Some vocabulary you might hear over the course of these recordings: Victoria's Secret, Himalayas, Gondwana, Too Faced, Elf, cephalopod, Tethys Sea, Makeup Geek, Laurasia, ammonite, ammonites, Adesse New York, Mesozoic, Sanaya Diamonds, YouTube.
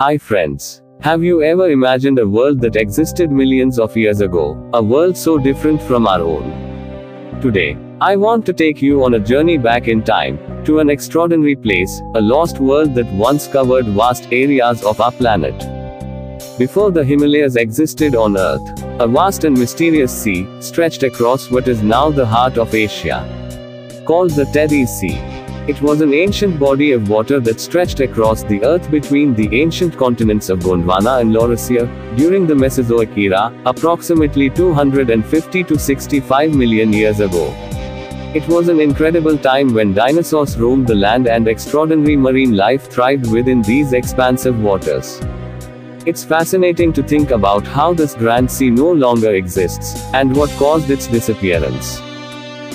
Hi friends! Have you ever imagined a world that existed millions of years ago? A world so different from our own? Today, I want to take you on a journey back in time, to an extraordinary place, a lost world that once covered vast areas of our planet. Before the Himalayas existed on Earth, a vast and mysterious sea stretched across what is now the heart of Asia, called the Tethys Sea. It was an ancient body of water that stretched across the earth between the ancient continents of Gondwana and Laurasia during the Mesozoic era, approximately 250 to 65 million years ago. It was an incredible time when dinosaurs roamed the land and extraordinary marine life thrived within these expansive waters. It's fascinating to think about how this grand sea no longer exists, and what caused its disappearance.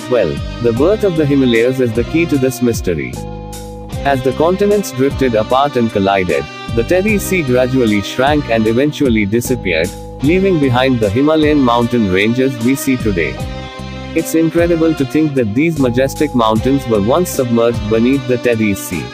Well, the birth of the Himalayas is the key to this mystery. As the continents drifted apart and collided, the Tethys Sea gradually shrank and eventually disappeared, leaving behind the Himalayan mountain ranges we see today. It's incredible to think that these majestic mountains were once submerged beneath the Tethys Sea.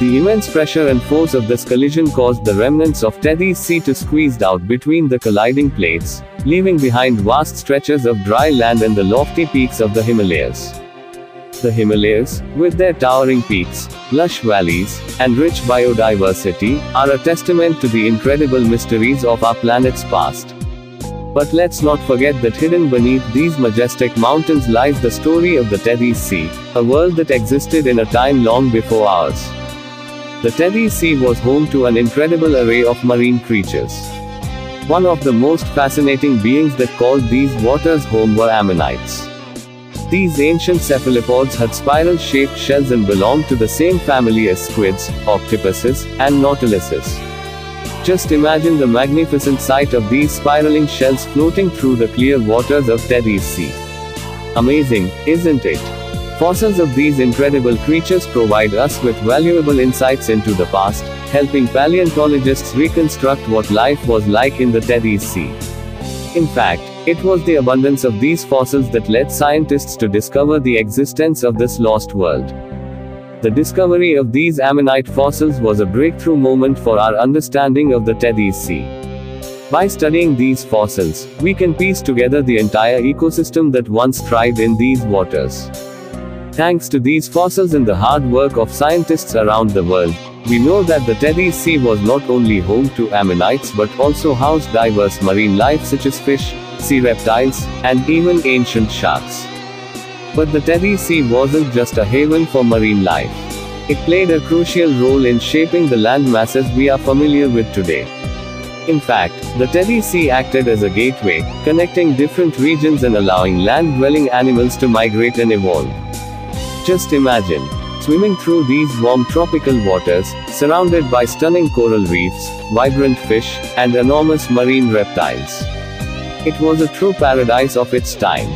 The immense pressure and force of this collision caused the remnants of Tethys Sea to squeeze out between the colliding plates, leaving behind vast stretches of dry land and the lofty peaks of the Himalayas. The Himalayas, with their towering peaks, lush valleys, and rich biodiversity, are a testament to the incredible mysteries of our planet's past. But let's not forget that hidden beneath these majestic mountains lies the story of the Tethys Sea, a world that existed in a time long before ours. The Tethys Sea was home to an incredible array of marine creatures. One of the most fascinating beings that called these waters home were ammonites. These ancient cephalopods had spiral-shaped shells and belonged to the same family as squids, octopuses, and nautiluses. Just imagine the magnificent sight of these spiraling shells floating through the clear waters of Tethys Sea. Amazing, isn't it? Fossils of these incredible creatures provide us with valuable insights into the past, helping paleontologists reconstruct what life was like in the Tethys Sea. In fact, it was the abundance of these fossils that led scientists to discover the existence of this lost world. The discovery of these ammonite fossils was a breakthrough moment for our understanding of the Tethys Sea. By studying these fossils, we can piece together the entire ecosystem that once thrived in these waters. Thanks to these fossils and the hard work of scientists around the world, we know that the Tethys Sea was not only home to ammonites but also housed diverse marine life such as fish, sea reptiles, and even ancient sharks. But the Tethys Sea wasn't just a haven for marine life. It played a crucial role in shaping the land masses we are familiar with today. In fact, the Tethys Sea acted as a gateway, connecting different regions and allowing land-dwelling animals to migrate and evolve. Just imagine, swimming through these warm tropical waters, surrounded by stunning coral reefs, vibrant fish, and enormous marine reptiles. It was a true paradise of its time.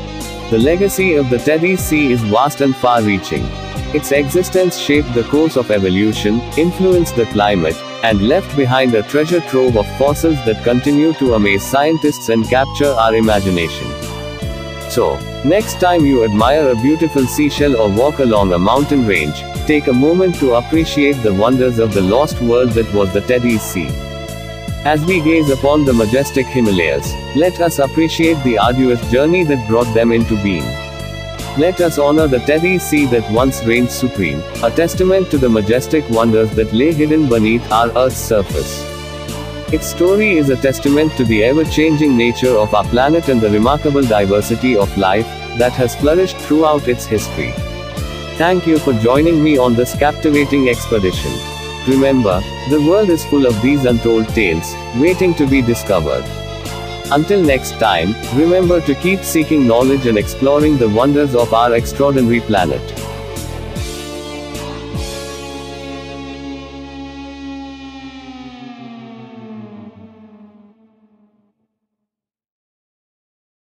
The legacy of the Tethys Sea is vast and far-reaching. Its existence shaped the course of evolution, influenced the climate, and left behind a treasure trove of fossils that continue to amaze scientists and capture our imagination. So, next time you admire a beautiful seashell or walk along a mountain range, take a moment to appreciate the wonders of the lost world that was the Tethys Sea. As we gaze upon the majestic Himalayas, let us appreciate the arduous journey that brought them into being. Let us honor the Tethys Sea that once reigned supreme, a testament to the majestic wonders that lay hidden beneath our Earth's surface. Its story is a testament to the ever-changing nature of our planet and the remarkable diversity of life that has flourished throughout its history. Thank you for joining me on this captivating expedition. Remember, the world is full of these untold tales, waiting to be discovered. Until next time, remember to keep seeking knowledge and exploring the wonders of our extraordinary planet.